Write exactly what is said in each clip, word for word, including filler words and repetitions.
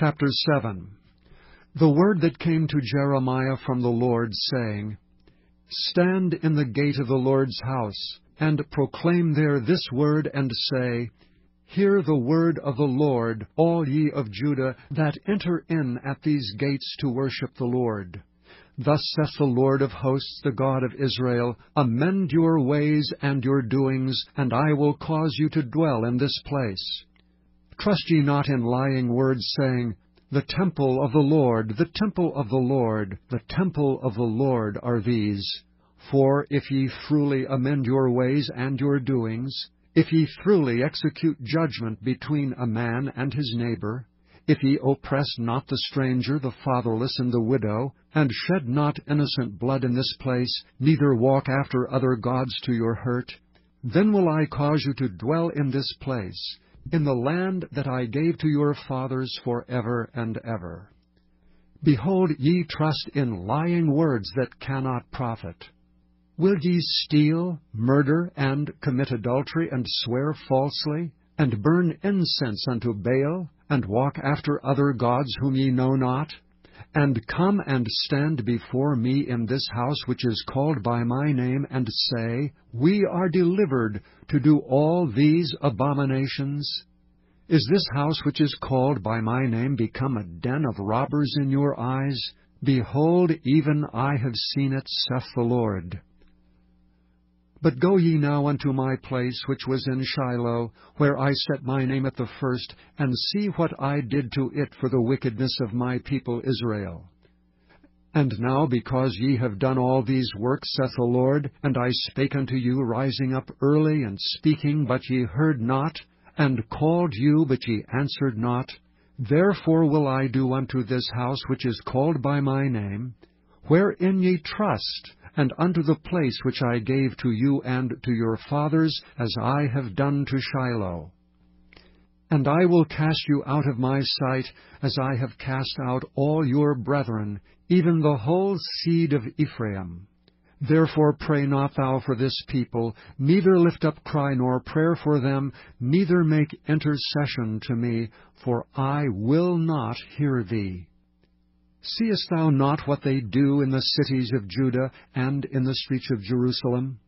Chapter seven. The word that came to Jeremiah from the Lord, saying, Stand in the gate of the Lord's house, and proclaim there this word, and say, Hear the word of the Lord, all ye of Judah, that enter in at these gates to worship the Lord. Thus saith the Lord of hosts, the God of Israel, Amend your ways and your doings, and I will cause you to dwell in this place. Trust ye not in lying words, saying, The temple of the Lord, the temple of the Lord, the temple of the Lord are these. For if ye truly amend your ways and your doings, if ye truly execute judgment between a man and his neighbor, if ye oppress not the stranger, the fatherless, and the widow, and shed not innocent blood in this place, neither walk after other gods to your hurt, then will I cause you to dwell in this place, in the land that I gave to your fathers for ever and ever. Behold, ye trust in lying words that cannot profit. Will ye steal, murder, and commit adultery, and swear falsely, and burn incense unto Baal, and walk after other gods whom ye know not, and come and stand before me in this house which is called by my name, and say, We are delivered to do all these abominations? Is this house which is called by my name become a den of robbers in your eyes? Behold, even I have seen it, saith the Lord. But go ye now unto my place which was in Shiloh, where I set my name at the first, and see what I did to it for the wickedness of my people Israel. And now, because ye have done all these works, saith the Lord, and I spake unto you, rising up early, and speaking, but ye heard not, and called you, but ye answered not, therefore will I do unto this house which is called by my name, wherein ye trust, and unto the place which I gave to you and to your fathers, as I have done to Shiloh. And I will cast you out of my sight, as I have cast out all your brethren, even the whole seed of Ephraim. Therefore pray not thou for this people, neither lift up cry nor prayer for them, neither make intercession to me, for I will not hear thee. Seest thou not what they do in the cities of Judah and in the streets of Jerusalem?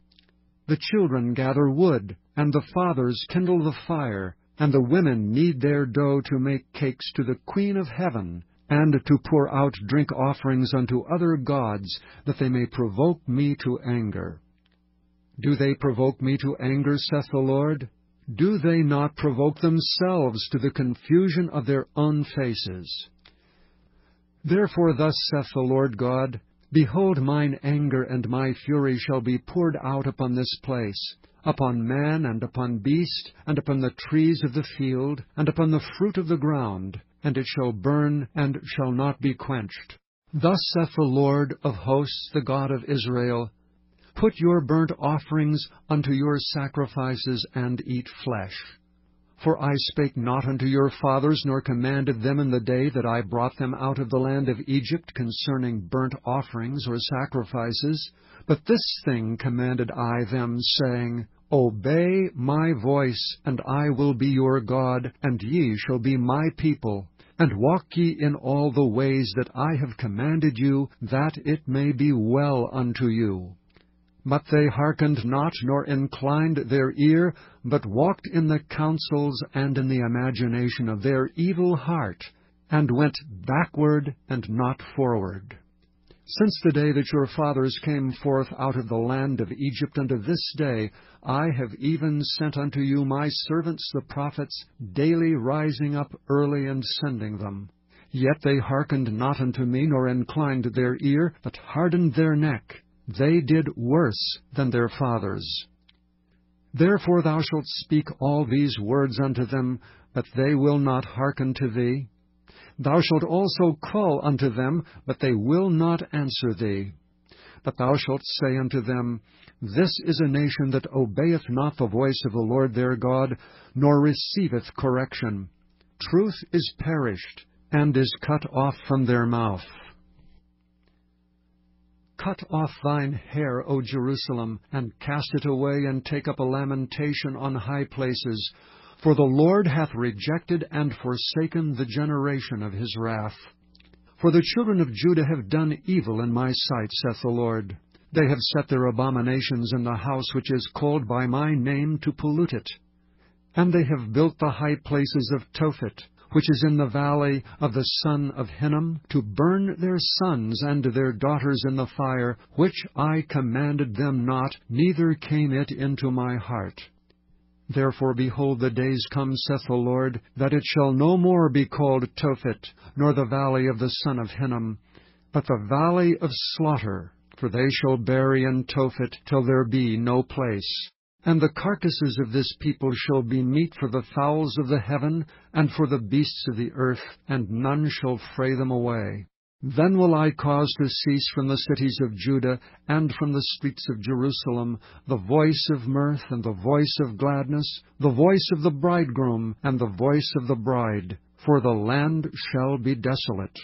The children gather wood, and the fathers kindle the fire, and the women knead their dough to make cakes to the Queen of Heaven, and to pour out drink offerings unto other gods, that they may provoke me to anger. Do they provoke me to anger, saith the Lord? Do they not provoke themselves to the confusion of their own faces? Therefore thus saith the Lord God, Behold, mine anger and my fury shall be poured out upon this place, upon man and upon beast, and upon the trees of the field, and upon the fruit of the ground, and it shall burn, and shall not be quenched. Thus saith the Lord of hosts, the God of Israel, Put your burnt offerings unto your sacrifices, and eat flesh. For I spake not unto your fathers, nor commanded them in the day that I brought them out of the land of Egypt concerning burnt offerings or sacrifices, but this thing commanded I them, saying, Obey my voice, and I will be your God, and ye shall be my people, and walk ye in all the ways that I have commanded you, that it may be well unto you. But they hearkened not, nor inclined their ear, but walked in the counsels and in the imagination of their evil heart, and went backward and not forward. Since the day that your fathers came forth out of the land of Egypt unto this day, I have even sent unto you my servants the prophets, daily rising up early and sending them. Yet they hearkened not unto me, nor inclined their ear, but hardened their neck. They did worse than their fathers. Therefore thou shalt speak all these words unto them, but they will not hearken to thee. Thou shalt also call unto them, but they will not answer thee. But thou shalt say unto them, This is a nation that obeyeth not the voice of the Lord their God, nor receiveth correction. Truth is perished, and is cut off from their mouth. Cut off thine hair, O Jerusalem, and cast it away, and take up a lamentation on high places. For the Lord hath rejected and forsaken the generation of his wrath. For the children of Judah have done evil in my sight, saith the Lord. They have set their abominations in the house which is called by my name to pollute it. And they have built the high places of Tophet, which is in the valley of the son of Hinnom, to burn their sons and their daughters in the fire, which I commanded them not, neither came it into my heart. Therefore, behold, the days come, saith the Lord, that it shall no more be called Tophet, nor the valley of the son of Hinnom, but the valley of slaughter, for they shall bury in Tophet till there be no place. And the carcasses of this people shall be meat for the fowls of the heaven, and for the beasts of the earth, and none shall fray them away. Then will I cause to cease from the cities of Judah, and from the streets of Jerusalem, the voice of mirth, and the voice of gladness, the voice of the bridegroom, and the voice of the bride, for the land shall be desolate.